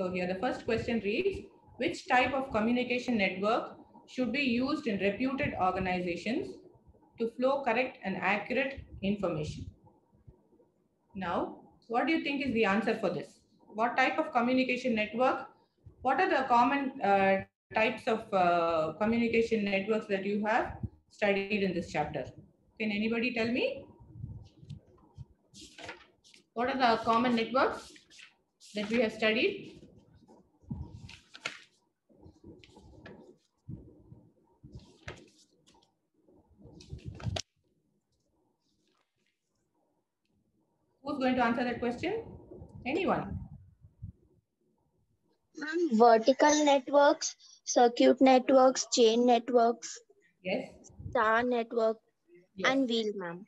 So here the first question reads, which type of communication network should be used in reputed organizations to flow correct and accurate information? Now, what do you think is the answer for this? What type of communication network? What are the common types of communication networks that you have studied in this chapter? Can anybody tell me? What are the common networks that we have studied? Who's going to answer that question? Anyone? Vertical networks, circuit networks, chain networks. Yes. Star network. Yes. And wheel, ma'am.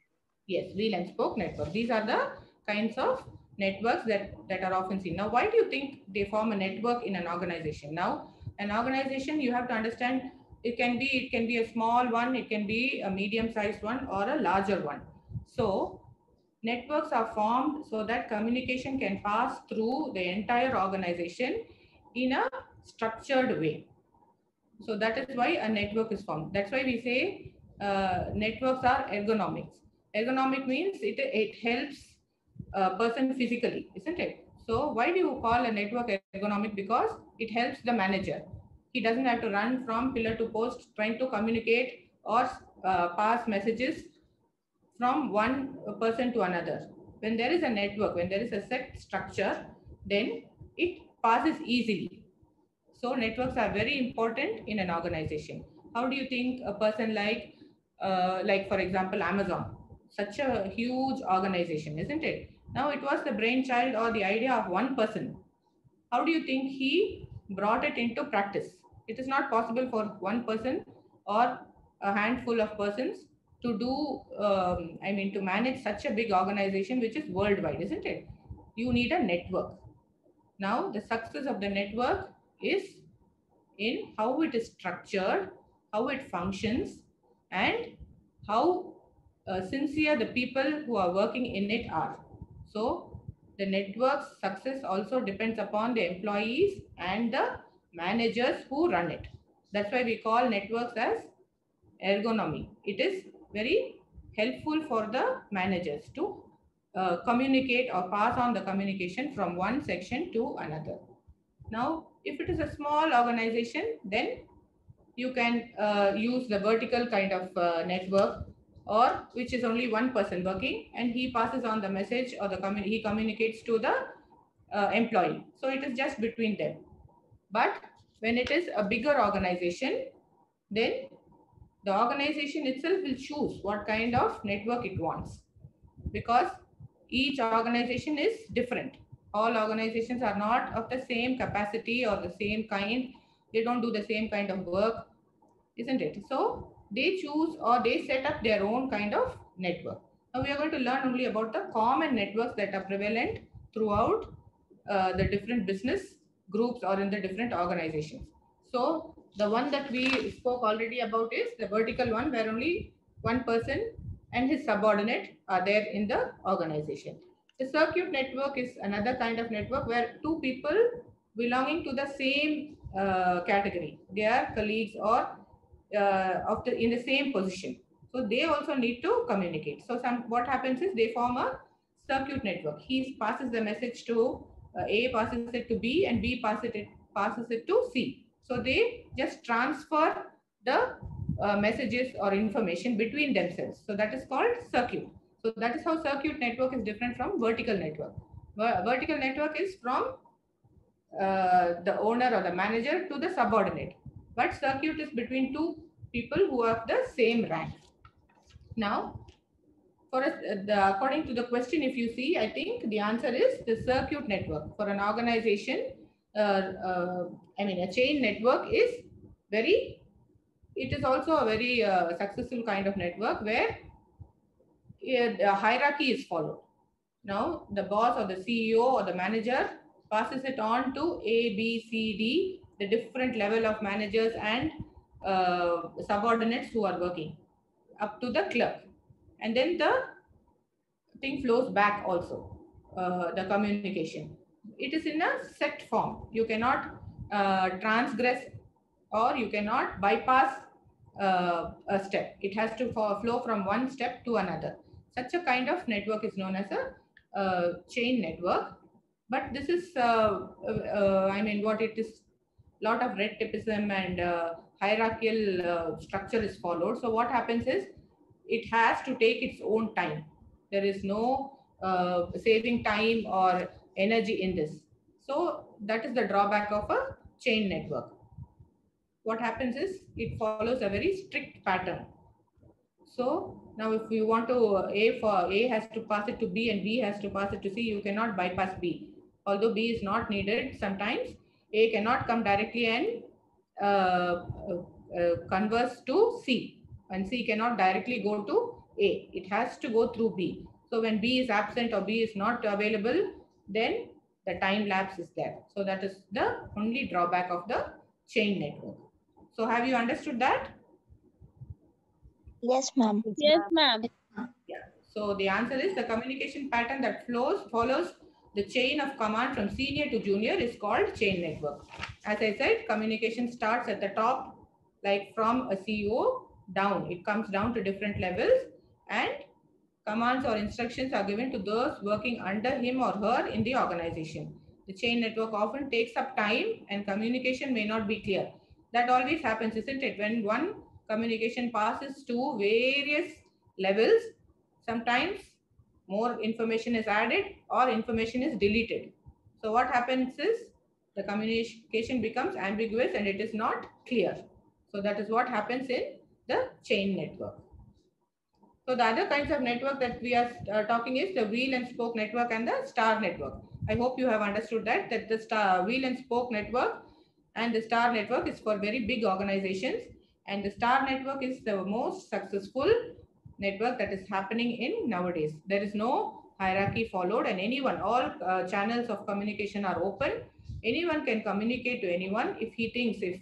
Yes, wheel and spoke network. These are the kinds of networks that are often seen. Now, why do you think they form a network in an organization? Now, an organization, you have to understand, it can be a small one, it can be a medium-sized one, or a larger one. So, networks are formed so that communication can pass through the entire organization in a structured way. So that is why a network is formed. That's why we say networks are ergonomics. Ergonomic means it helps a person physically, isn't it? So why do you call a network ergonomic? Because it helps the manager. He doesn't have to run from pillar to post trying to communicate or pass messages from one person to another. When there is a network, when there is a set structure, then it passes easily. So networks are very important in an organization. How do you think a person like for example, Amazon, such a huge organization, isn't it? Now it was the brainchild or the idea of one person. How do you think he brought it into practice? It is not possible for one person or a handful of persons to do, to manage such a big organization, which is worldwide, isn't it? You need a network. Now, the success of the network is in how it is structured, how it functions, and how sincere the people who are working in it are. So, the network's success also depends upon the employees and the managers who run it. That's why we call networks as ergonomy. It is very helpful for the managers to communicate or pass on the communication from one section to another. Now, if it is a small organization, then you can use the vertical kind of network, or which is only one person working and he passes on the message, or he communicates to the employee. So it is just between them. But when it is a bigger organization, then the organization itself will choose what kind of network it wants, because each organization is different. All organizations are not of the same capacity or the same kind. They don't do the same kind of work, isn't it? So they choose or they set up their own kind of network. Now we are going to learn only about the common networks that are prevalent throughout the different business groups or in the different organizations. So the one that we spoke already about is the vertical one, where only one person and his subordinate are there in the organization. The circuit network is another kind of network where two people belonging to the same category. They are colleagues or in the same position. So they also need to communicate. So what happens is they form a circuit network. He passes the message to A, passes it to B, and B passes it to C. So they just transfer the messages or information between themselves. So that is called circuit. So that is how circuit network is different from vertical network. Vertical network is from the owner or the manager to the subordinate. But circuit is between two people who are of the same rank. Now, according to the question, if you see, I think the answer is the circuit network for an organization. A chain network is also a very successful kind of network where the hierarchy is followed. Now the boss or the CEO or the manager passes it on to A, B, C, D, the different level of managers and subordinates who are working, up to the clerk, and then the thing flows back also, the communication. it is in a set form. You cannot transgress or you cannot bypass a step. It has to flow from one step to another. Such a kind of network is known as a chain network. But this is, I mean, what it is. Lot of red tapeism and hierarchical structure is followed. So what happens is, it has to take its own time. There is no saving time or energy in this. So that is the drawback of a chain network. What happens is, it follows a very strict pattern. So now, if you want to A has to pass it to B and B has to pass it to C. You cannot bypass B. Although B is not needed sometimes. A cannot come directly and converse to C, and C cannot directly go to A. It has to go through B. So when B is absent or B is not available, then the time lapse is there. So that is the only drawback of the chain network. So have you understood that? Yes, ma'am. Yes, ma'am. Yeah. So the answer is, the communication pattern that follows the chain of command from senior to junior is called chain network. As I said, communication starts at the top, like from a CEO down. It comes down to different levels, and commands or instructions are given to those working under him or her in the organization. The chain network often takes up time, and communication may not be clear. That always happens, isn't it? When one communication passes to various levels, sometimes more information is added or information is deleted. So what happens is, the communication becomes ambiguous and it is not clear. So that is what happens in the chain network. So the other kinds of network that we are talking is the wheel and spoke network and the star network. I hope you have understood that the wheel and spoke network and the star network is for very big organizations, and the star network is the most successful network that is happening in nowadays. There is no hierarchy followed, and anyone, all channels of communication are open. Anyone can communicate to anyone if he thinks, if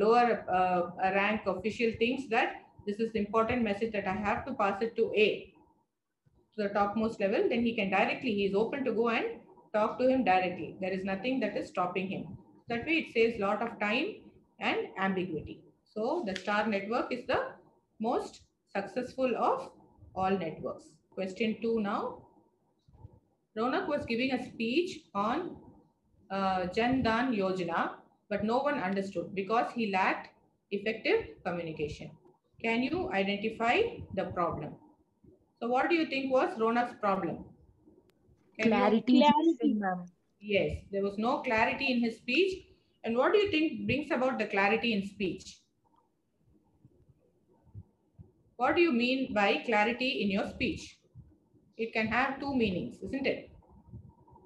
lower rank official thinks that this is important message that I have to pass it to A, to the topmost level, then he can directly, he is open to go and talk to him directly. There is nothing that is stopping him. That way it saves lot of time and ambiguity. So the star network is the most successful of all networks. Question 2 now. Ronak was giving a speech on Jan Dhan Yojana, but no one understood because he lacked effective communication. Can you identify the problem? So what do you think was Ronak's problem? Clarity, ma'am. Yes, there was no clarity in his speech. And what do you think brings about the clarity in speech? What do you mean by clarity in your speech? It can have two meanings, isn't it?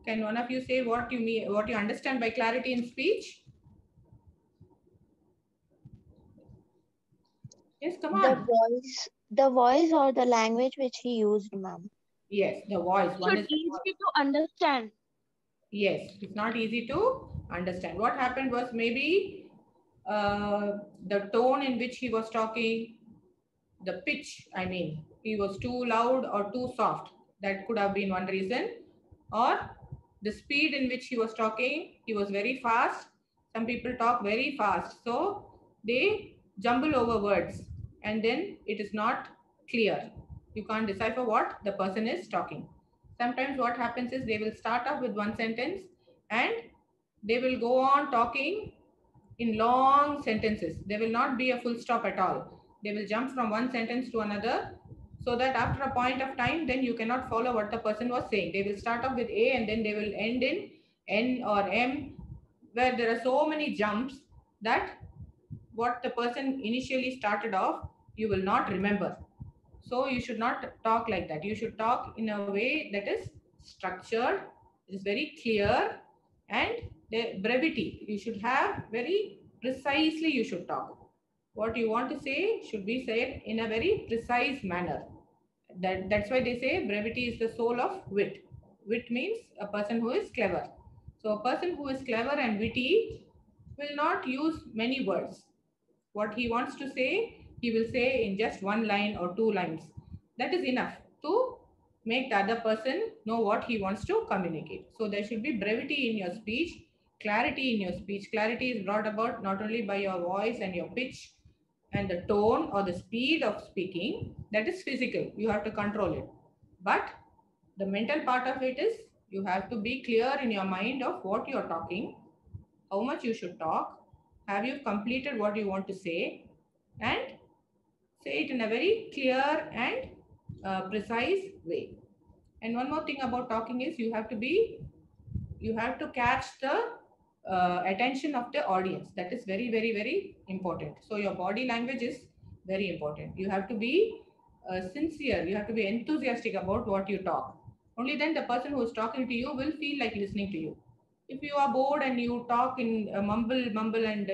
Can one of you say what you mean, what you understand by clarity in speech? Yes, come on. The voice or the language which he used, ma'am. Yes, the voice. One is easy to understand. Yes, it's not easy to understand. What happened was maybe the tone in which he was talking. The pitch, I mean, he was too loud or too soft. That could have been one reason. Or the speed in which he was talking, he was very fast. Some people talk very fast, so they jumble over words, and then it is not clear. You can't decipher what the person is talking. Sometimes what happens is, they will start off with one sentence and they will go on talking in long sentences. There will not be a full stop at all. They will jump from one sentence to another, so that after a point of time, then you cannot follow what the person was saying. They will start off with A and then they will end in N or M, where there are so many jumps that what the person initially started off, you will not remember. So you should not talk like that. You should talk in a way that is structured, is very clear, and the brevity. You should have very precisely, you should talk. What you want to say should be said in a very precise manner. That's why they say brevity is the soul of wit. Wit means a person who is clever. So a person who is clever and witty will not use many words. What he wants to say, he will say in just one line or two lines. That is enough to make the other person know what he wants to communicate. So there should be brevity in your speech, clarity in your speech. Clarity is brought about not only by your voice and your pitch and the tone or the speed of speaking, that is physical, you have to control it, but the mental part of it is you have to be clear in your mind of what you are talking, how much you should talk, have you completed what you want to say, and say it in a very clear and precise way. And one more thing about talking is you have to catch the attention of the audience. That is very, very, very important. So your body language is very important. You have to be sincere. You have to be enthusiastic about what you talk. Only then the person who is talking to you will feel like listening to you. If you are bored and you talk in mumble and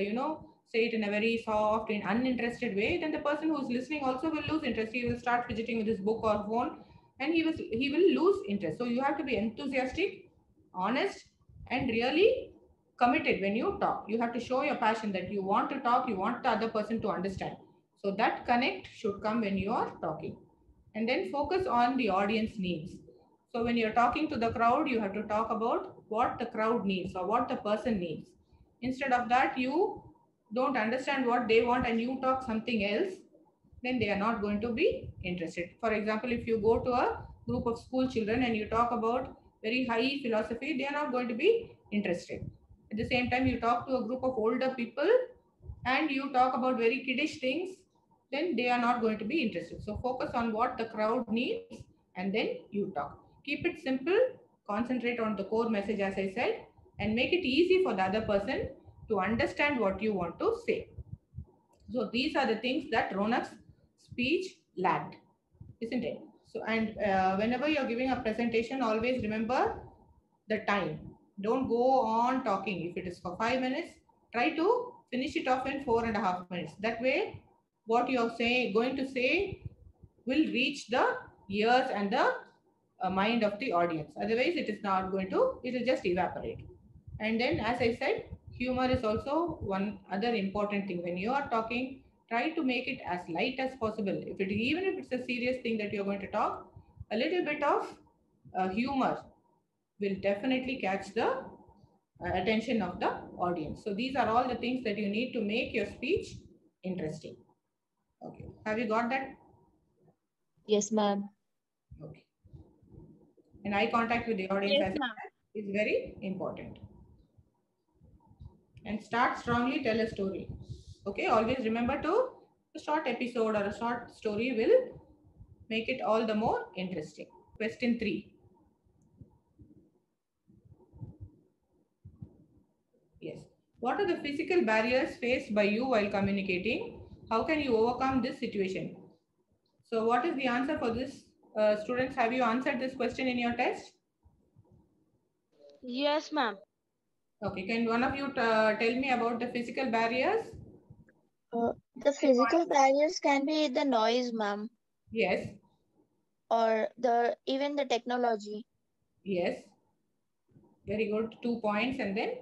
say it in a very soft and uninterested way, then the person who is listening also will lose interest. He will start fidgeting with his book or phone, and he will lose interest. So you have to be enthusiastic, honest, and really committed when you talk. You have to show your passion that you want to talk, you want the other person to understand. So that connect should come when you are talking. And then focus on the audience needs. So when you're talking to the crowd, you have to talk about what the crowd needs or what the person needs. Instead of that, you don't understand what they want and you talk something else, then they are not going to be interested. For example, if you go to a group of school children and you talk about very high philosophy, they are not going to be interested. At the same time, you talk to a group of older people and you talk about very kiddish things, then they are not going to be interested. So focus on what the crowd needs and then you talk. Keep it simple, concentrate on the core message as I said, and make it easy for the other person to understand what you want to say. So these are the things that Ronak's speech lacked, isn't it? So, and whenever you're giving a presentation, always remember the time. Don't go on talking. If it is for 5 minutes, try to finish it off in 4.5 minutes. That way, what you're going to say will reach the ears and the mind of the audience. Otherwise, it will just evaporate. And then, as I said, humor is also one other important thing. When you are talking, try to make it as light as possible. Even if it's a serious thing that you're going to talk, a little bit of humor will definitely catch the attention of the audience. So these are all the things that you need to make your speech interesting. Okay, have you got that? Yes, ma'am. Okay. And eye contact with the audience, yes, is very important. And start strongly, tell a story. Okay, always remember to a short episode or a short story will make it all the more interesting. Question 3. Yes. What are the physical barriers faced by you while communicating? How can you overcome this situation? So what is the answer for this? Students, have you answered this question in your test? Yes, ma'am. Okay, can one of you tell me about the physical barriers? The physical barriers can be the noise, ma'am. Yes. Or even the technology. Yes. Very good. 2 points, and then?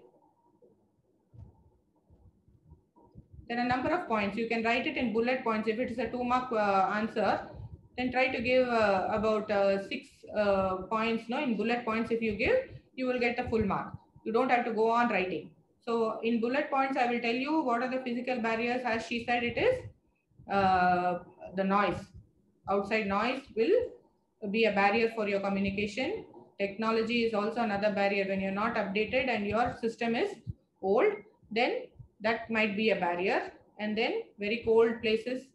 There are a number of points. You can write it in bullet points. If it is a 2-mark answer, then try to give about 6 points in bullet points. If you give, you will get the full mark. You don't have to go on writing. So in bullet points, I will tell you what are the physical barriers. As she said, it is the noise. Outside noise will be a barrier for your communication. Technology is also another barrier. When you're not updated and your system is old, then that might be a barrier. And then very cold places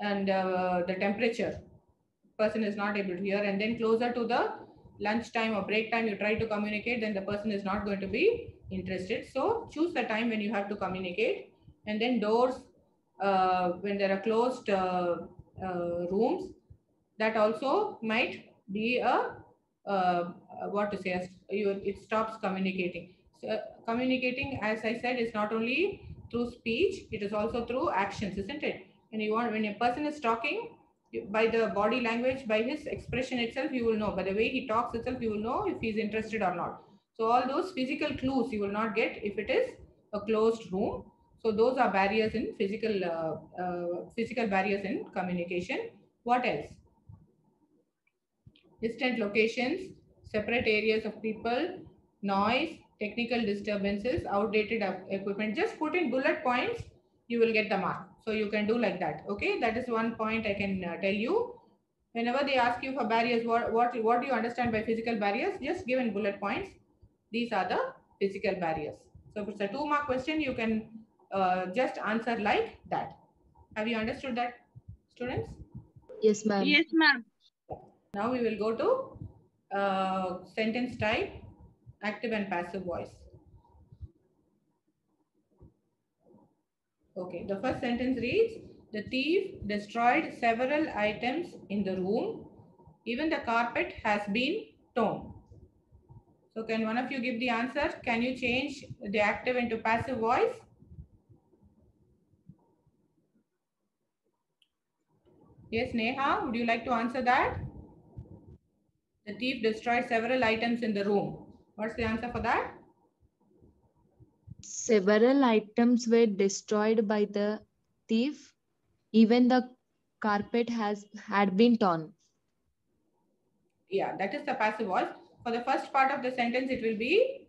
and the temperature. Person is not able to hear. And then closer to the lunchtime or break time, you try to communicate, then the person is not going to be interested. So choose the time when you have to communicate. And then doors, when there are closed rooms, that also might be it stops communicating. So communicating, as I said, is not only through speech, it is also through actions, isn't it? When a person is talking, by the body language, by his expression itself, you will know. By the way he talks itself, you will know if he is interested or not. So all those physical clues you will not get if it is a closed room. So those are barriers in physical barriers in communication. What else? distant locations, separate areas of people, noise, technical disturbances, outdated equipment. Just put in bullet points, you will get the mark. So you can do like that. Okay, that is one point I can tell you. Whenever they ask you for barriers, what do you understand by physical barriers? Just give in bullet points. These are the physical barriers. So if it's a 2-mark question, you can just answer like that. Have you understood that, students? Yes, ma'am. Yes, ma'am. Now we will go to sentence type, active and passive voice. Okay, the first sentence reads, the thief destroyed several items in the room. Even the carpet has been torn. So can one of you give the answer? Can you change the active into passive voice? Yes, Neha, would you like to answer that? The thief destroyed several items in the room. What's the answer for that? Several items were destroyed by the thief. Even the carpet had been torn. Yeah, that is the passive voice. For the first part of the sentence, it will be,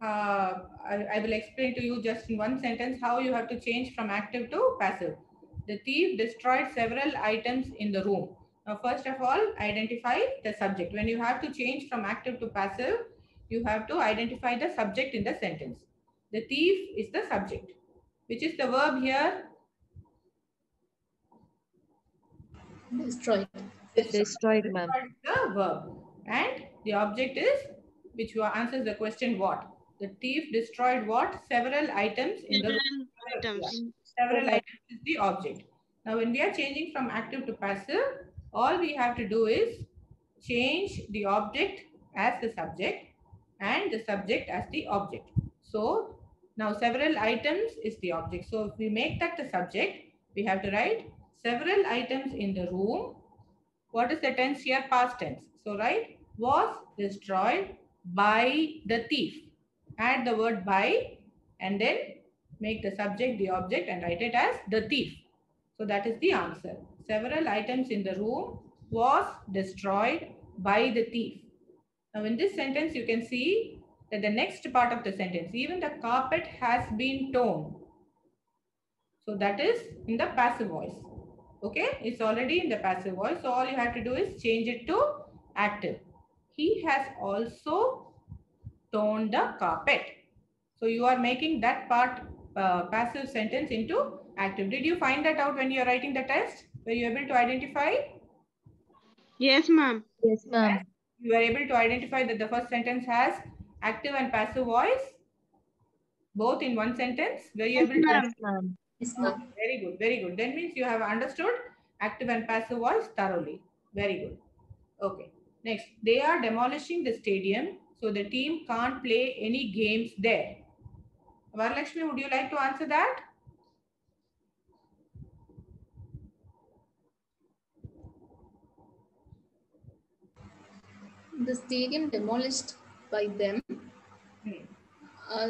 I will explain to you just in one sentence how you have to change from active to passive. The thief destroyed several items in the room. Now, first of all, identify the subject. When you have to change from active to passive, you have to identify the subject in the sentence. The thief is the subject. Which is the verb here? Destroyed. Destroyed, ma'am. The verb. And the object is, which answers the question what? The thief destroyed what? Several items in the room. Several items is the object. Now, when we are changing from active to passive, all we have to do is change the object as the subject and the subject as the object. So now several items is the object. So if we make that the subject, we have to write several items in the room. What is the tense here? Past tense. So write was destroyed by the thief. Add the word by and then make the subject the object and write it as the thief. So that is the answer. Several items in the room was destroyed by the thief. Now in this sentence you can see that the next part of the sentence, even the carpet has been torn. So that is in the passive voice. Okay, it's already in the passive voice. So all you have to do is change it to active. He has also torn the carpet. So you are making that part passive sentence into active. Did you find that out when you are writing the test? Were you able to identify? Yes, ma'am. Yes, ma'am. You were able to identify that the first sentence has active and passive voice, both in one sentence. Were you able to? Yes, ma'am. Yes, ma'am. Oh, very good, very good. That means you have understood active and passive voice thoroughly. Very good. Okay. Next, they are demolishing the stadium, so the team can't play any games there. Varalakshmi, would you like to answer that? The stadium demolished by them.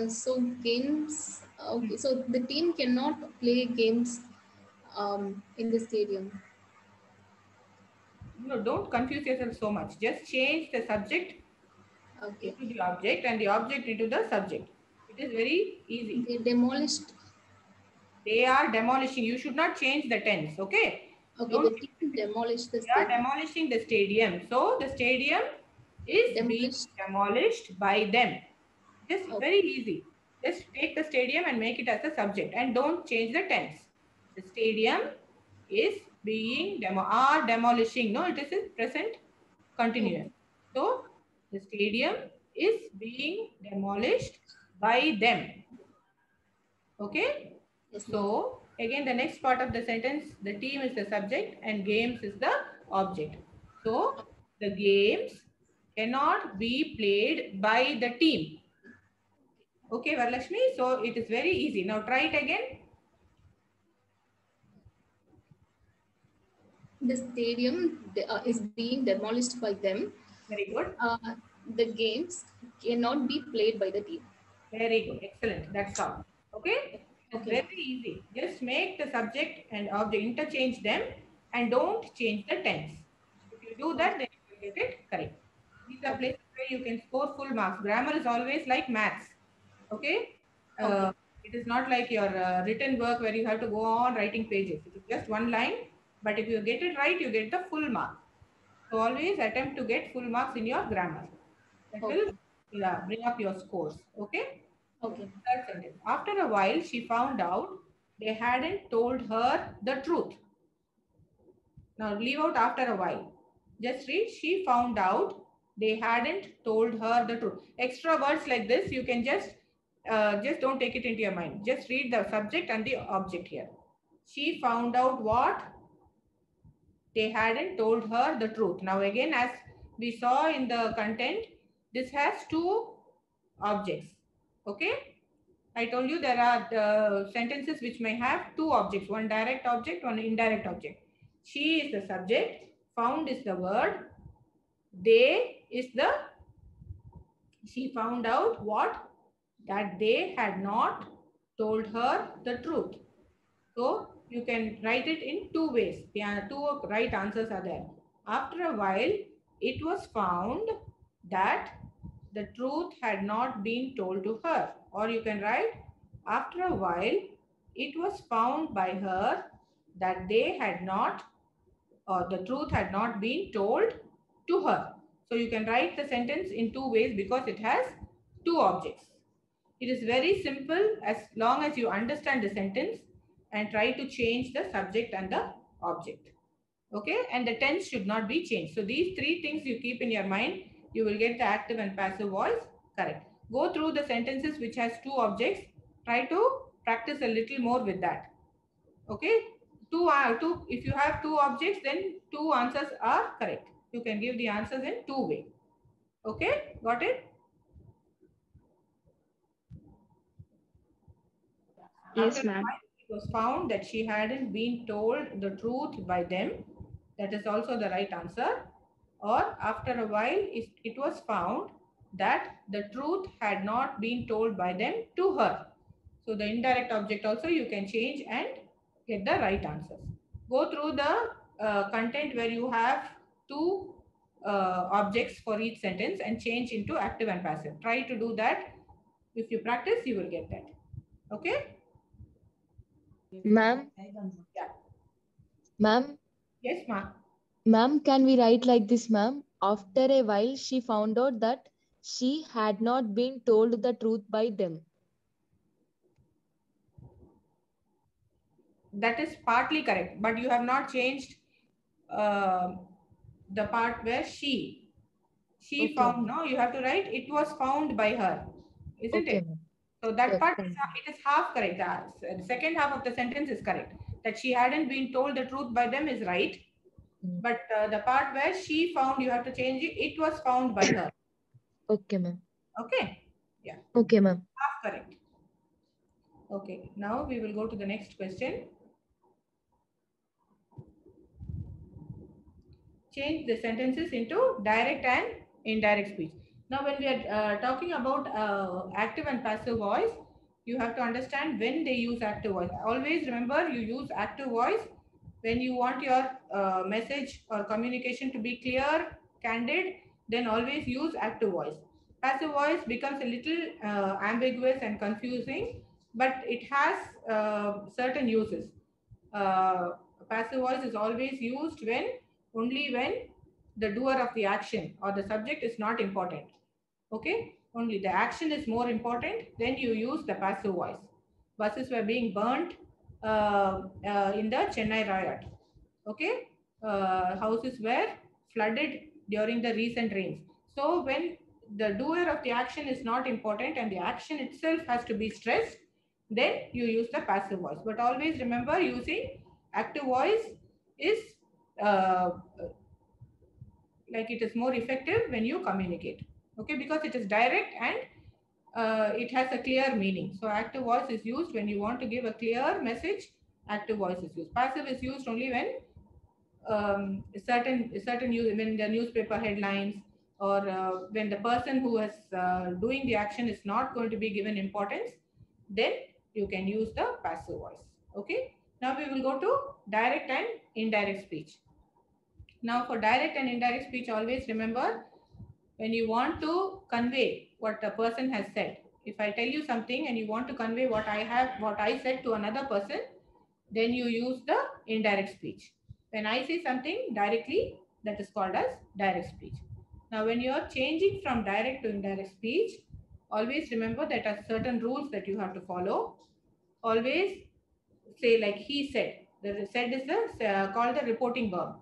So games. Okay, so the team cannot play games in the stadium. No, don't confuse yourself so much. Just change the subject into the object and the object into the subject. It is very easy. They demolished. They are demolishing. You should not change the tense. Okay. Okay. Don't, the team demolished the stadium. They are demolishing the stadium. So the stadium is being demolished by them. Just very easy. Just take the stadium and make it as a subject and don't change the tense. The stadium is being demolishing. No, it is in present continuous. So the stadium is being demolished by them. Okay. So again, the next part of the sentence, the team is the subject and games is the object. So the games cannot be played by the team. Okay, Varalakshmi, so it is very easy. Now try it again. The stadium is being demolished by them. Very good. The games cannot be played by the team. Very good. Excellent. That's all. Okay. Okay. Very easy. Just make the subject and object, interchange them and don't change the tense. If you do that, then you get it correct. These are places where you can score full marks. Grammar is always like maths. Okay. It is not like your written work where you have to go on writing pages. It is just one line, but if you get it right, you get the full mark. So always attempt to get full marks in your grammar. That will bring up your scores. Okay. Okay. Third sentence. After a while, she found out they hadn't told her the truth. Now leave out after a while. Just read. She found out they hadn't told her the truth. Extra words like this, you can just don't take it into your mind. Just read the subject and the object here. She found out what? They hadn't told her the truth. Now again, as we saw in the content, this has two objects. Okay, I told you there are the sentences which may have two objects, one direct object, one indirect object. She is the subject, found is the word, they is the, she found out what? That they had not told her the truth. So you can write it in two ways. The two right answers are there. After a while, it was found that the truth had not been told to her. Or you can write, after a while, it was found by her that they had not, or the truth had not been told to her. So you can write the sentence in two ways because it has two objects. It is very simple as long as you understand the sentence and try to change the subject and the object. Okay, and the tense should not be changed. So these three things you keep in your mind, you will get the active and passive voice correct. Go through the sentences which has two objects. Try to practice a little more with that. Okay, if you have two objects, then two answers are correct. You can give the answers in two ways. Okay, got it? Yes, ma'am. It was found that she hadn't been told the truth by them. That is also the right answer. Or after a while, it was found that the truth had not been told by them to her. So the indirect object also you can change and get the right answers. Go through the content where you have two objects for each sentence and change into active and passive. Try to do that. If you practice, you will get that. Okay. Ma'am? Yeah. Ma'am? Yes, ma'am. Ma'am, can we write like this, ma'am? After a while, she found out that she had not been told the truth by them. That is partly correct, but you have not changed the part where she found. No, you have to write it was found by her, isn't it? So that part is, it is half correct. The second half of the sentence is correct. That she hadn't been told the truth by them is right. But the part where she found, you have to change it. It was found by her. Okay, ma'am. Okay. Yeah. Okay, ma'am. Half correct. Okay. Now we will go to the next question. Change the sentences into direct and indirect speech. Now, when we are talking about active and passive voice, you have to understand when they use active voice. Always remember, you use active voice when you want your message or communication to be clear, candid, then always use active voice. Passive voice becomes a little ambiguous and confusing, but it has certain uses. Passive voice is always used only when the doer of the action or the subject is not important. Okay, only the action is more important, then you use the passive voice. Buses were being burnt in the Chennai riot. Okay, houses were flooded during the recent rains. So when the doer of the action is not important and the action itself has to be stressed, then you use the passive voice. But always remember, using active voice is like it is more effective when you communicate. Okay, because it is direct and it has a clear meaning. So active voice is used when you want to give a clear message. Active voice is used. Passive is used only when when the newspaper headlines or when the person who is doing the action is not going to be given importance, then you can use the passive voice. Okay, now we will go to direct and indirect speech. Now for direct and indirect speech, always remember when you want to convey what a person has said. If I tell you something and you want to convey what I said to another person, then you use the indirect speech. When I say something directly, that is called as direct speech. Now, when you are changing from direct to indirect speech, always remember that there are certain rules that you have to follow. Always say like he said. The said is the called the reporting verb.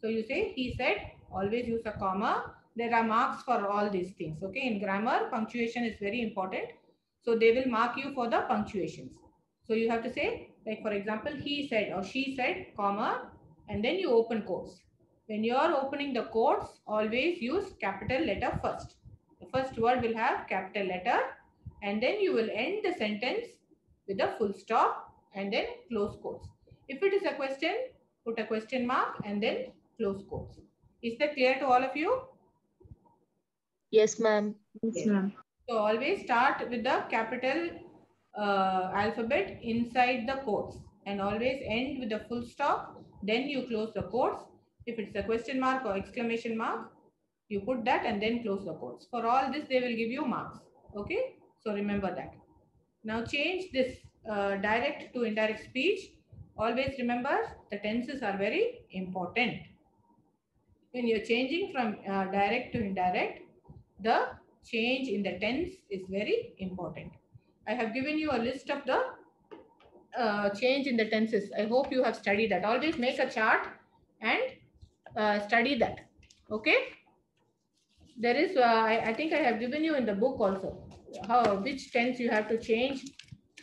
So you say he said. Always use a comma. There are marks for all these things. Okay, in grammar, punctuation is very important. So they will mark you for the punctuations. So you have to say like, for example, he said or she said, comma, and then you open quotes. When you are opening the quotes, always use capital letter first. The first word will have capital letter, and then you will end the sentence with a full stop and then close quotes. If it is a question, put a question mark and then close quotes. Is that clear to all of you? Yes, ma'am. Yes, ma'am. So always start with the capital alphabet inside the quotes, and always end with a full stop. Then you close the quotes. If it's a question mark or exclamation mark, you put that and then close the quotes. For all this, they will give you marks. Okay, so remember that. Now change this direct to indirect speech. Always remember the tenses are very important. When you're changing from direct to indirect, the change in the tense is very important. I have given you a list of the change in the tenses. I hope you have studied that. Always make a chart and study that. Okay. There is, I think I have given you in the book also, how, which tense you have to change,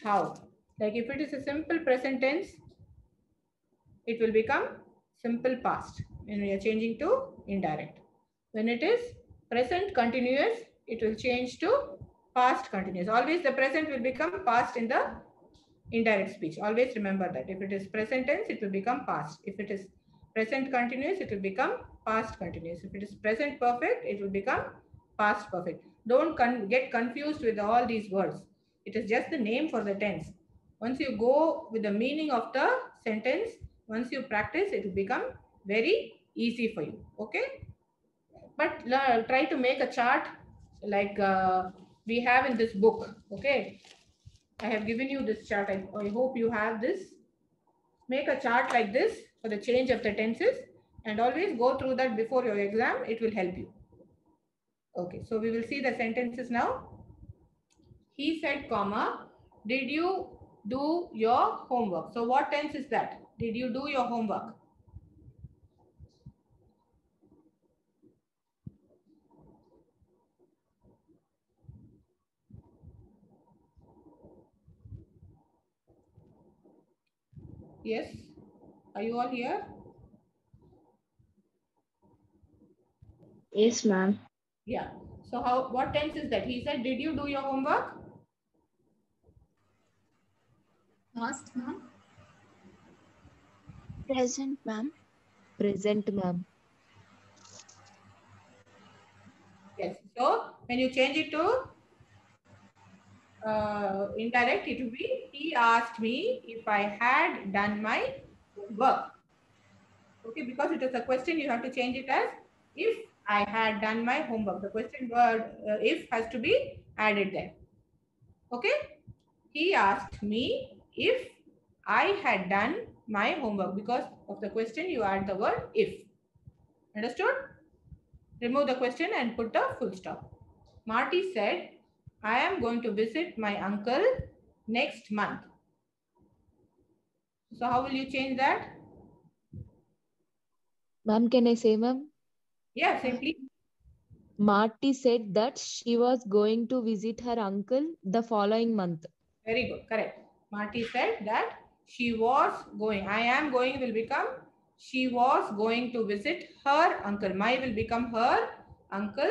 how. Like if it is a simple present tense, it will become simple past when we are changing to indirect. When it is present continuous, it will change to past continuous. Always the present will become past in the indirect speech. Always remember that. If it is present tense, it will become past. If it is present continuous, it will become past continuous. If it is present perfect, it will become past perfect. Don't get confused with all these words. It is just the name for the tense. Once you go with the meaning of the sentence, once you practice, it will become very easy for you. Okay, but try to make a chart like we have in this book. Okay, I have given you this chart. I hope you have this. Make a chart like this for the change of the tenses, and always go through that before your exam. It will help you. Okay, so we will see the sentences now. He said, comma, did you do your homework? So what tense is that? Did you do your homework? Yes, are you all here? Yes, ma'am. Yeah. So how? What tense is that? He said, "Did you do your homework?" Past, ma'am. Present, ma'am. Present, ma'am. Yes. So when you change it to indirect, it will be, he asked me if I had done my work. Okay, because it is a question, you have to change it as if I had done my homework. The question word if has to be added there. Okay, he asked me if I had done my homework. Because of the question, you add the word if. Understood? Remove the question and put the full stop. Marty said, I am going to visit my uncle next month. So how will you change that? Ma'am, can I say, ma'am? Yeah, simply. Marty said that she was going to visit her uncle the following month. Very good, correct. Marty said that she was going. I am going will become she was going to visit her uncle. My will become her uncle.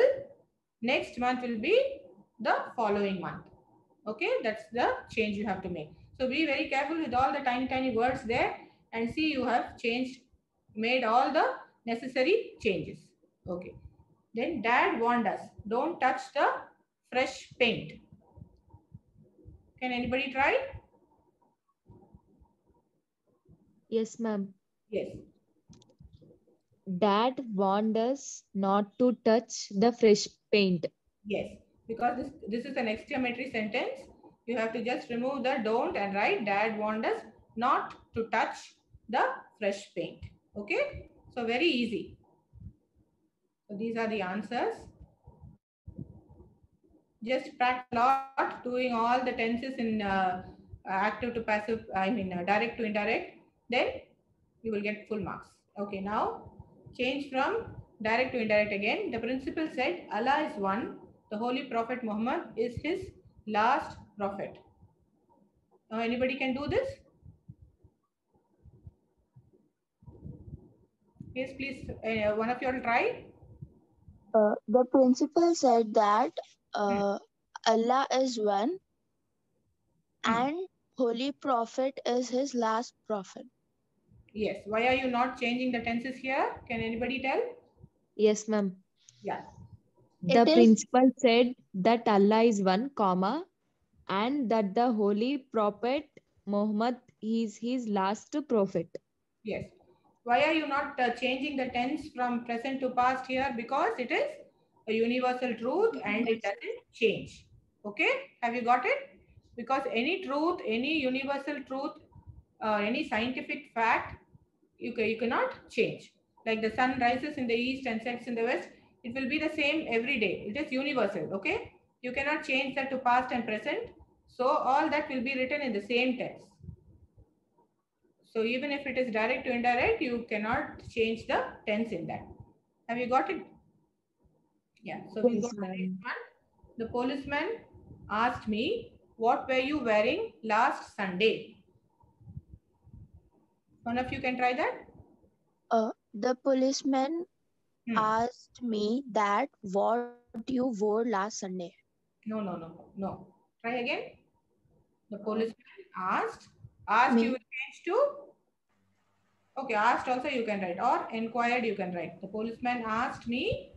Next month will be the following month. Okay, that's the change you have to make. So be very careful with all the tiny words there, and see you have changed, made all the necessary changes. Okay, then Dad warned us, don't touch the fresh paint. Can anybody try? Yes, ma'am. Yes. Dad warned us not to touch the fresh paint. Yes, because this is an exclamatory sentence. You have to just remove the don't and write Dad warned us not to touch the fresh paint. Okay, so very easy. So these are the answers. Just practice a lot, doing all the tenses in active to passive, I mean direct to indirect. Then you will get full marks. Okay, now change from direct to indirect again. The principle said Allah is one. The Holy Prophet Muhammad is his last prophet. Now anybody can do this? Yes, please. One of you all try. The principle said that Allah is one, and Holy Prophet is his last prophet. Yes. Why are you not changing the tenses here? Can anybody tell? Yes, ma'am. Yes. The principle said that Allah is one, comma, and that the Holy Prophet Muhammad is his last prophet. Yes. Why are you not changing the tense from present to past here? Because it is a universal truth and it doesn't change. Okay? Have you got it? Because any truth, any universal truth, any scientific fact, you cannot change. Like the sun rises in the east and sets in the west. It will be the same every day. It is universal. Okay? You cannot change that to past and present. So all that will be written in the same tense. So even if it is direct to indirect, you cannot change the tense in that. Have you got it? Yeah. So we go to the next one. The policeman asked me, "What were you wearing last Sunday?" One of you can try that. The policeman asked me that what you wore last Sunday. No. Try again. The policeman asked me. You will change to. Okay, asked also you can write, or inquired you can write. The policeman asked me.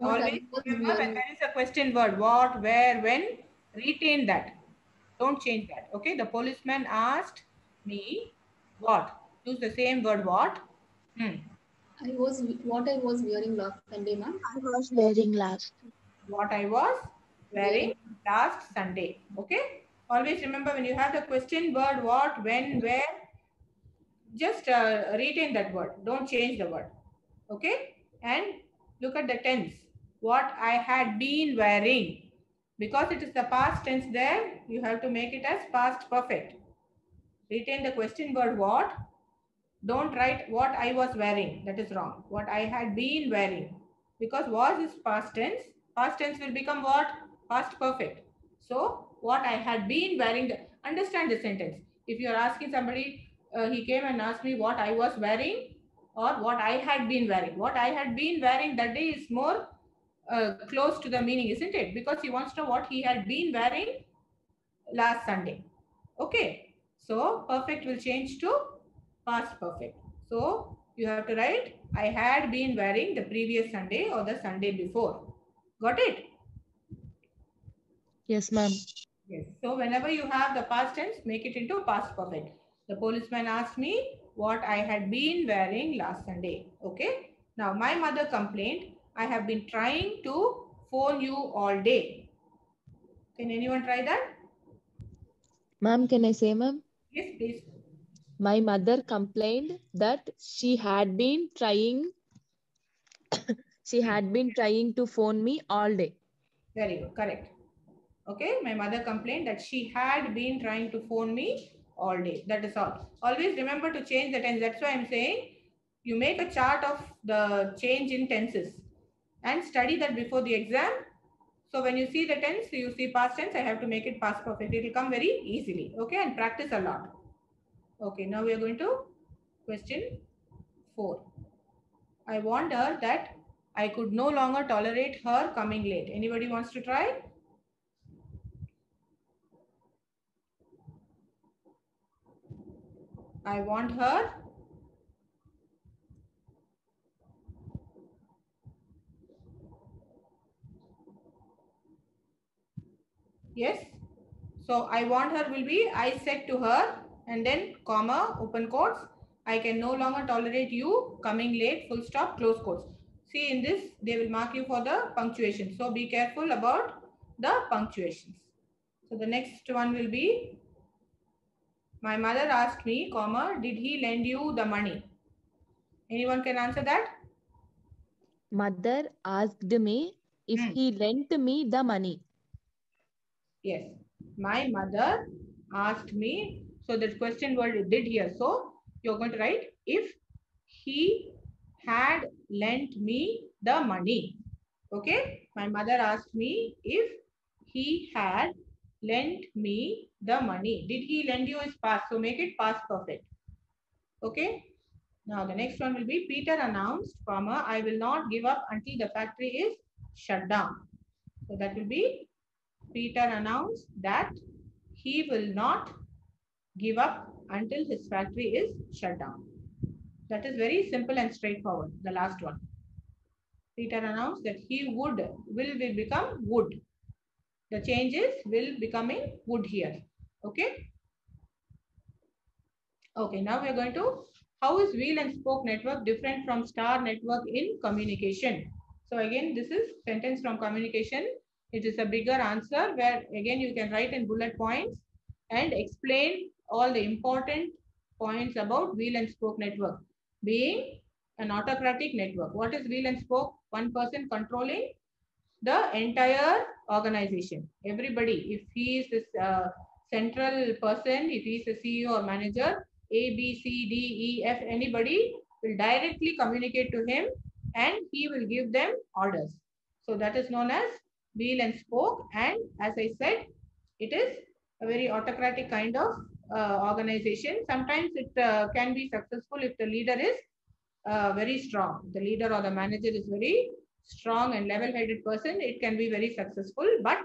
Always remember when there is a question word, what, where, when, retain that. Don't change that. Okay, the policeman asked me what. Use the same word what. I was wearing last Sunday, ma'am. What I was wearing last Sunday. Okay. Always remember when you have the question word what, when, where, just retain that word. Don't change the word. Okay. And look at the tense. What I had been wearing. Because it is the past tense there, you have to make it as past perfect. Retain the question word what. Don't write what I was wearing. That is wrong. What I had been wearing. Because was is past tense. Past tense will become what? Past perfect. So, what I had been wearing. Understand the sentence. If you are asking somebody, he came and asked me what I was wearing or what I had been wearing. What I had been wearing that day is more close to the meaning, isn't it? Because he wants to know what he had been wearing last Sunday. Okay. So, perfect will change to past perfect. So, you have to write, I had been wearing the previous Sunday or the Sunday before. Got it? Yes, ma'am. Yes. So, whenever you have the past tense, make it into past perfect. The policeman asked me what I had been wearing last Sunday. Okay. Now, my mother complained, I have been trying to phone you all day. Can anyone try that? Ma'am, can I say, ma'am? Yes, please. My mother complained that she had been trying to phone me all day. Very good. Correct. Okay. My mother complained that she had been trying to phone me all day. That is all. Always remember to change the tense. That's why I'm saying you make a chart of the change in tenses and study that before the exam. So when you see the tense, you see past tense, I have to make it past perfect. It will come very easily. Okay. And practice a lot. Okay. Now we are going to question 4. I warned her that I could no longer tolerate her coming late. Anybody wants to try? I warned her. Yes. So I warned her will be I said to her and then comma open quotes. I can no longer tolerate you coming late. Full stop. Close quotes. See, in this they will mark you for the punctuation. So be careful about the punctuations. So the next one will be. My mother asked me, comma, did he lend you the money? Anyone can answer that? Mother asked me if he lent me the money. Yes, my mother asked me. So the question word did here. So you are going to write if he had lent me the money. Okay, my mother asked me if he had lent me the money. Did he lend you is past, so make it past perfect. Okay. Now the next one will be Peter announced, comma, I will not give up until the factory is shut down. So that will be Peter announced that he will not give up until his factory is shut down. That is very simple and straightforward. The last one, Peter announced that he will become wood. The changes will becoming wood here. Okay. Okay. Now we are going to how is wheel and spoke network different from star network in communication? So again, this is sentence from communication. It is a bigger answer where again you can write in bullet points and explain all the important points about wheel and spoke network being an autocratic network. What is wheel and spoke? One person controlling the entire organization. Everybody, if he is this central person, if he is a CEO or manager, A, B, C, D, E, F, anybody will directly communicate to him and he will give them orders. So that is known as wheel and spoke, and as I said, it is a very autocratic kind of organization. Sometimes it can be successful if the leader is very strong. The leader or the manager is very strong and level-headed person, it can be very successful. But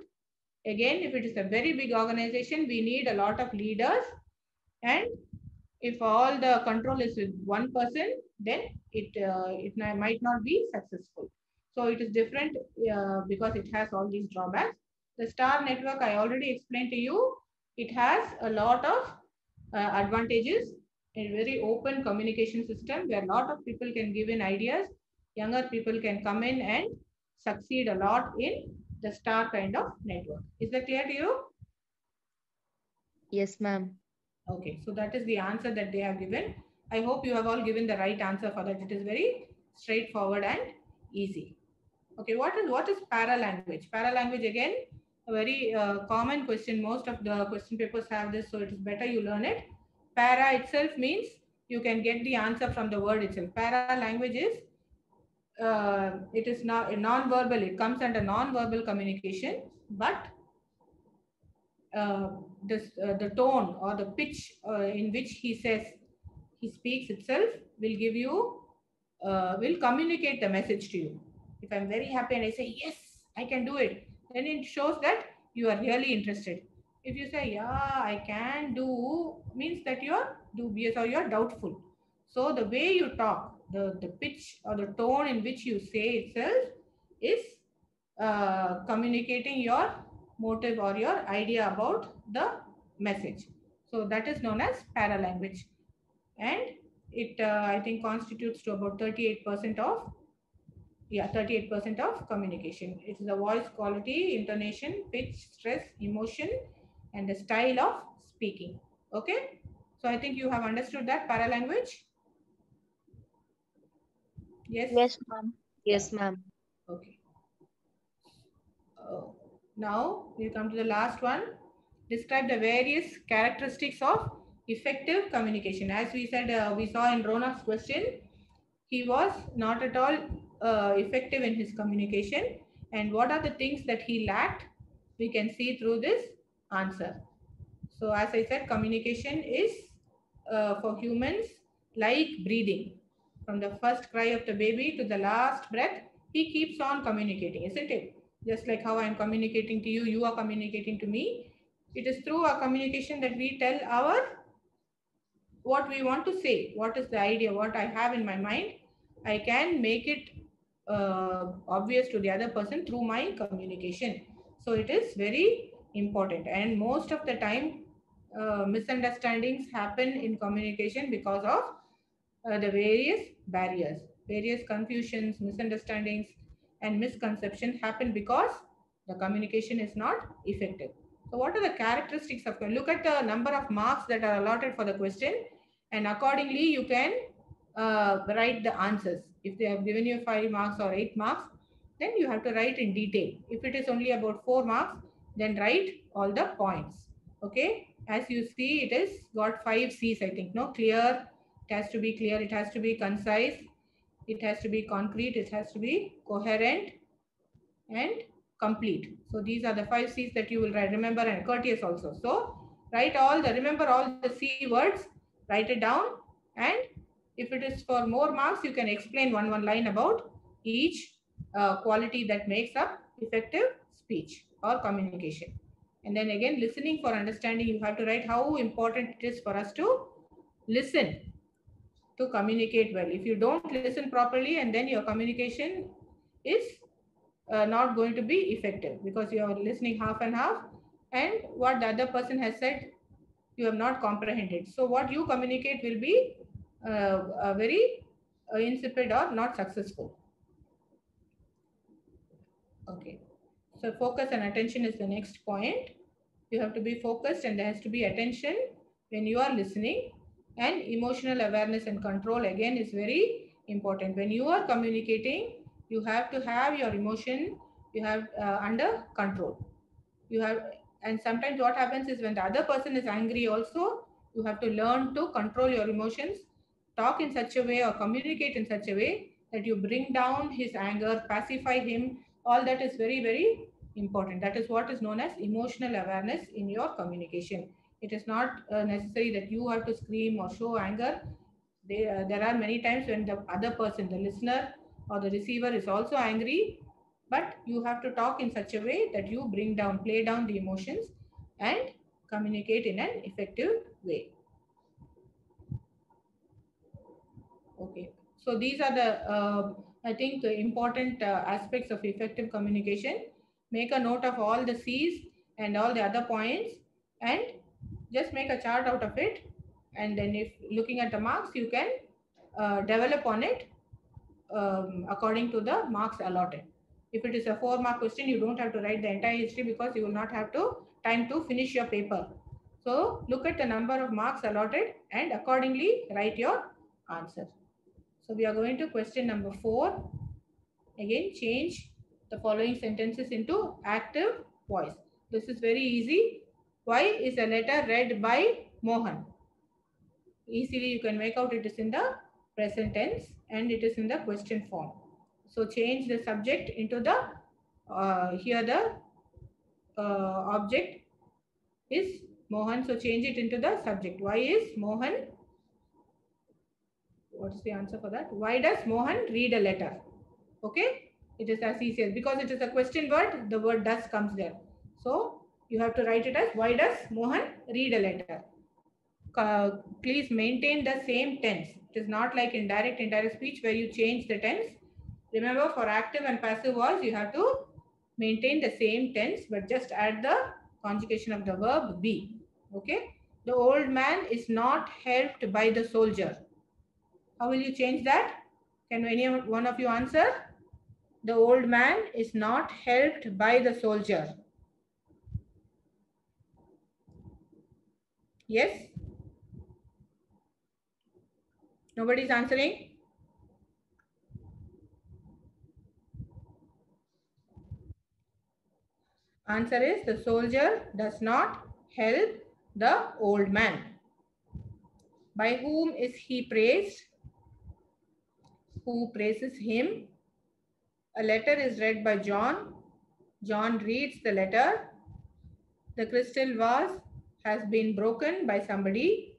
again, if it is a very big organization, we need a lot of leaders, and if all the control is with one person, then it might not be successful. So it is different because it has all these drawbacks. The star network I already explained to you. It has a lot of advantages. A very open communication system where a lot of people can give in ideas. Younger people can come in and succeed a lot in the star kind of network. Is that clear to you? Yes, ma'am. Okay, so that is the answer that they have given. I hope you have all given the right answer for that. It is very straightforward and easy. Okay, what is paralanguage? Paralanguage, again, a very common question. Most of the question papers have this, so it is better you learn it. Para itself means you can get the answer from the word itself. Paralanguage is it is not a non-verbal. It comes under non-verbal communication, but the tone or the pitch in which he speaks itself will give you will communicate the message to you. If I'm very happy and I say yes, I can do it, then it shows that you are really interested. If you say yeah, I can do, means that you are dubious or you are doubtful. So the way you talk, the pitch or the tone in which you say itself is communicating your motive or your idea about the message. So that is known as paralanguage, and it I think constitutes to about 38% of 38% of communication. It is the voice quality, intonation, pitch, stress, emotion, and the style of speaking. Okay, so I think you have understood that paralanguage. Yes. Yes, ma'am. Yes, ma'am. Okay. Now we come to the last one. Describe the various characteristics of effective communication. As we said, we saw in Ronak's question, he was not at all effective in his communication. And what are the things that he lacked? We can see through this answer. So as I said, communication is for humans like breathing. From the first cry of the baby to the last breath, he keeps on communicating, isn't it? Just like how I am communicating to you, you are communicating to me. It is through our communication that we tell our what we want to say, what is the idea, what I have in my mind. I can make it obvious to the other person through my communication. So it is very important, and most of the time misunderstandings happen in communication because of the various barriers, various confusions, misunderstandings and misconception happen because the communication is not effective. So what are the characteristics of, look at the number of marks that are allotted for the question and accordingly you can write the answers. If they have given you 5 marks or 8 marks, then you have to write in detail. If it is only about 4 marks, then write all the points. Okay, as you see, it is got 5 C's, I think. No, clear. It has to be clear. It has to be concise. It has to be concrete. It has to be coherent and complete. So these are the 5 C's that you will write. Remember, and courteous also. So write all the, remember all the C words. Write it down, and if it is for more marks, you can explain one line about each quality that makes up effective speech or communication. And then again, listening for understanding, you have to write how important it is for us to listen to communicate well. If you don't listen properly, and then your communication is not going to be effective because you are listening half and half, and what the other person has said you have not comprehended. So what you communicate will be very insipid or not successful. Okay, so focus and attention is the next point. You have to be focused and there has to be attention when you are listening, and emotional awareness and control again is very important. When you are communicating, you have to have your emotion, you have under control. You have, and sometimes what happens is when the other person is angry also, you have to learn to control your emotions, talk in such a way or communicate in such a way that you bring down his anger, pacify hhim. All that is very, very important. That is what is known as emotional awareness in your communication. It is not necessary that you have to scream or show anger. There are many times when the other person, the listener or the receiver, is also angry, but you have to talk in such a way that you bring down, play down the emotions and communicate in an effective way. Okay, so these are the I think the important aspects of effective communication. Make a note of all the C's and all the other points and just make a chart out of it, and then if looking at the marks you can develop on it according to the marks allotted. If it is a 4-mark question, you don't have to write the entire history because you will not have to time to finish your paper. So look at the number of marks allotted and accordingly write your answer. So we are going to question number 4. Again, change the following sentences into active voice. This is very easy. Why is a letter read by Mohan? Easily you can make out it is in the present tense and it is in the question form. So change the subject into the here the object is Mohan. So change it into the subject. Why is Mohan? What's the answer for that? Why does Mohan read a letter? Okay, it is as easy as, because it is a question word, the word does comes there. So you have to write it as why does Mohan read a letter. Please maintain the same tense. It is not like in direct indirect speech where you change the tense. Remember, for active and passive voice you have to maintain the same tense but just add the conjugation of the verb be. Okay, the old man is not helped by the soldier. How will you change that? Can any one of you answer? The old man is not helped by the soldier. Yes? Nobody is answering? Answer is the soldier does not help the old man. By whom is he praised? Who praises him? A letter is read by John. John reads the letter. The crystal vase has been broken by somebody.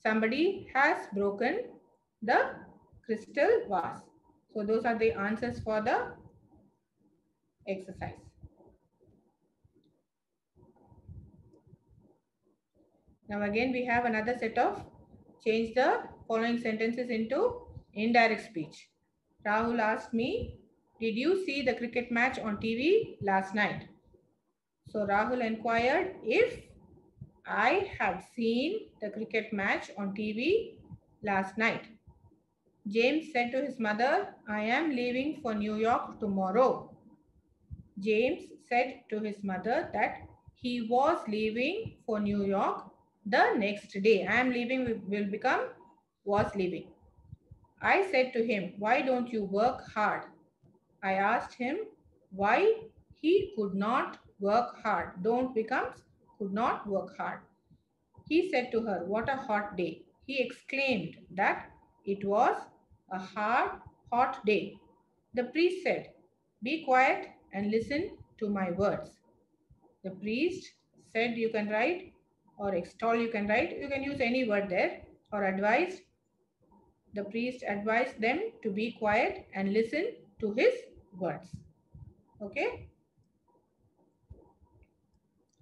Somebody has broken the crystal vase. So those are the answers for the exercise. Now again we have another set of change the following sentences into indirect speech. Rahul asked me, did you see the cricket match on TV last night? So Rahul inquired if I had seen the cricket match on TV last night. James said to his mother, "I am leaving for New York tomorrow." James said to his mother that he was leaving for New York the next day. "I am leaving" will become "was leaving." I said to him, "Why don't you work hard?" I asked him why he could not work hard. Don't becomes could not work hard. He said to her, "What a hot day." He exclaimed that it was a hot day. The priest said, "Be quiet and listen to my words." The priest said, "You can write or extol. You can write. You can use any word there." Or advised. The priest advised them to be quiet and listen to his words. Okay.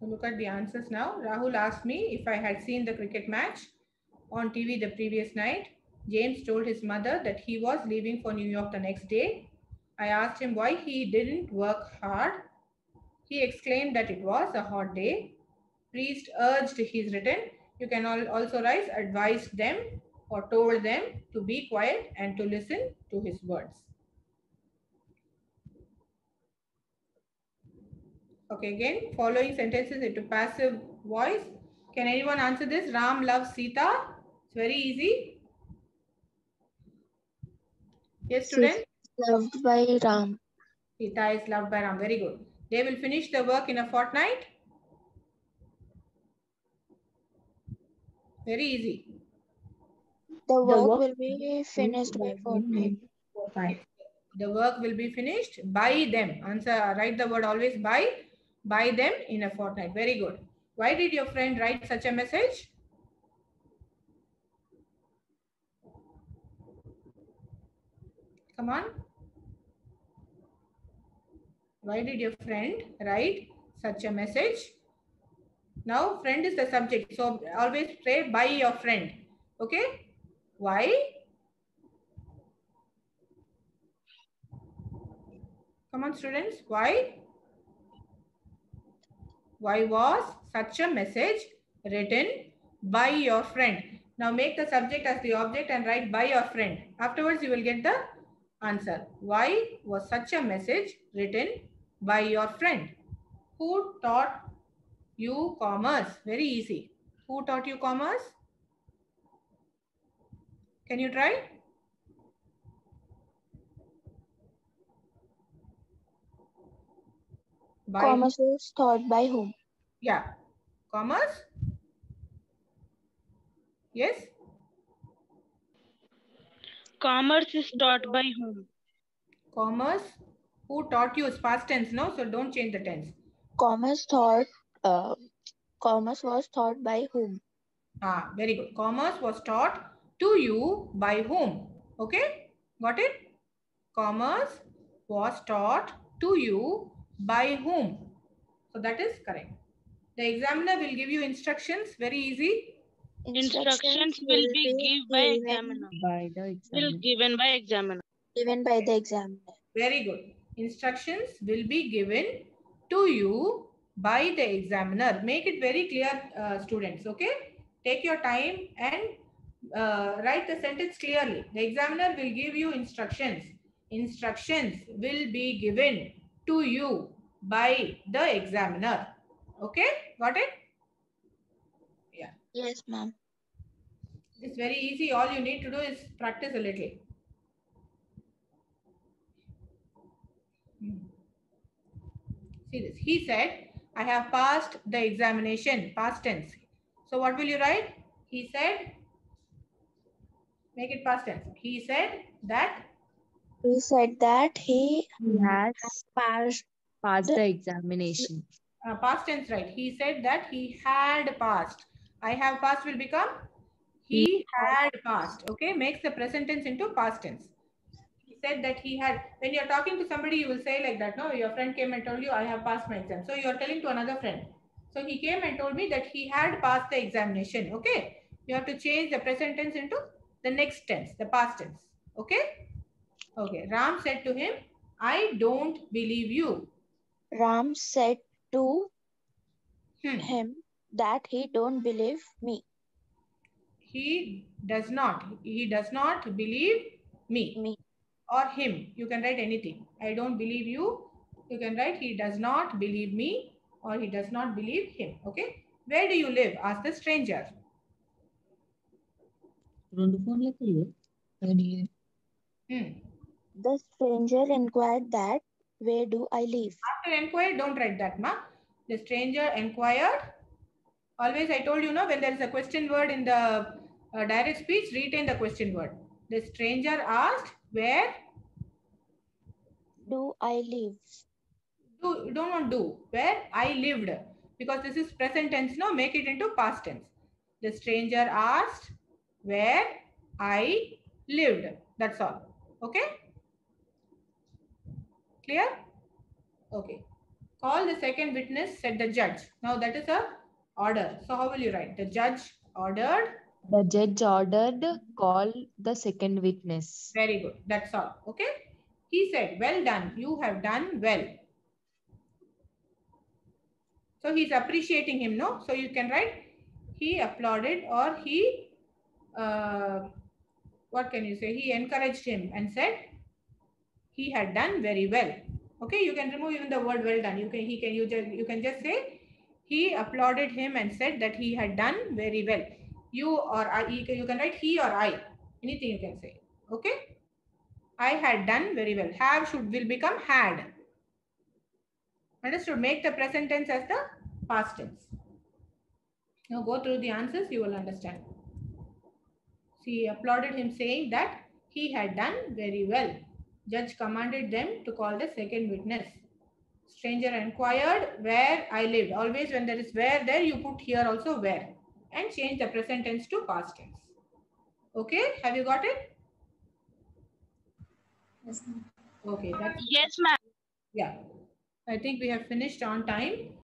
So look at the answers now. Rahul asked me if I had seen the cricket match on TV the previous night. James told his mother that he was leaving for New York the next day. I asked him why he didn't work hard. He exclaimed that it was a hot day. Priest urged, he's written. You can also write advised them or told them to be quiet and to listen to his words. Okay, again, following sentences into passive voice. Can anyone answer this? Ram loves Sita. It's very easy. Yes, student. Loved by Ram. Sita is loved by Ram. Very good. They will finish the work in a fortnight. Very easy. The work will be finished by fortnight. The work will be finished by them. Answer. Write the word always by them in a fortnight. Very good. Why did your friend write such a message? Come on. Why did your friend write such a message? Now, friend is the subject, so always say by your friend. Okay? Why? Come on, students. Why? Why was such a message written by your friend? Now make the subject as the object and write by your friend. Afterwards, you will get the answer. Why was such a message written by your friend? Who taught you commerce? Very easy. Who taught you commerce? Can you try? By commerce is taught by whom? Yeah, commerce. Yes. Commerce is taught by whom? Commerce. Who taught you is past tense, no? So don't change the tense. Commerce was taught by whom? Ah, very good. Commerce was taught to you by whom? Okay, got it? Commerce was taught to you by whom? So that is correct. The examiner will give you instructions. Very easy. Instructions will be given by examiner. Given by the examiner. Very good. Instructions will be given to you by the examiner. Make it very clear, students. Okay. Take your time and write the sentence clearly. The examiner will give you instructions. Instructions will be given to you by the examiner. Okay, got it? Yeah. Yes, ma'am. It's very easy. All you need to do is practice a little. See this. He said, "I have passed the examination." Past tense. So what will you write? He said. Make it past tense. He said that. He said that he has passed the examination. Past tense, right? He said that he had passed. I have passed will become he had passed. Okay, makes the present tense into past tense. He said that he had. When you are talking to somebody, you will say like that. No, your friend came and told you, "I have passed my exam." So you are telling to another friend. So he came and told me that he had passed the examination. Okay, you have to change the present tense into the next tense, the past tense. Okay. Okay, Ram said to him, "I don't believe you." Ram said to him that he don't believe me. He does not believe me or him. You can write anything. I don't believe you. You can write he does not believe me or he does not believe him. Okay. Where do you live? Ask the stranger. The stranger inquired that where do I live? After inquired, don't write that, ma. The stranger inquired. Always I told you, no, when there is a question word in the direct speech, retain the question word. The stranger asked where do I live? Do don't want do, where I lived, because this is present tense, no, make it into past tense. The stranger asked where I lived. That's all. Okay, clear? Okay. Call the second witness, said the judge. Now that is a order. So how will you write? The judge ordered. The judge ordered, call the second witness. Very good. That's all. Okay. He said, well done. You have done well. So he's appreciating him, no? So you can write, he applauded or he, what can you say? He encouraged him and said, he had done very well. Okay. You can remove even the word well done. You can just say, he applauded him and said that he had done very well. You or I, you can write he or I, anything you can say. Okay. I had done very well. Have should will become had. Understood? Make the present tense as the past tense. Now go through the answers. You will understand. She applauded him, saying that he had done very well. Judge commanded them to call the second witness. Stranger inquired where I lived. Always when there is where there, you put here also where, and change the present tense to past tense. Okay, have you got it? Yes, ma'am. Okay. Yes, ma'am. Yeah, I think we have finished on time.